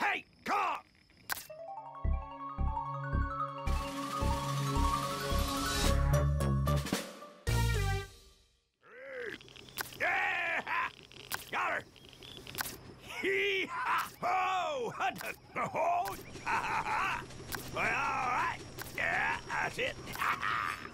Hey, car! Yeah! Got her! Hee-ha! Oh! Ha-ha-ha! Well, all right. Yeah, that's it. Ha-ha!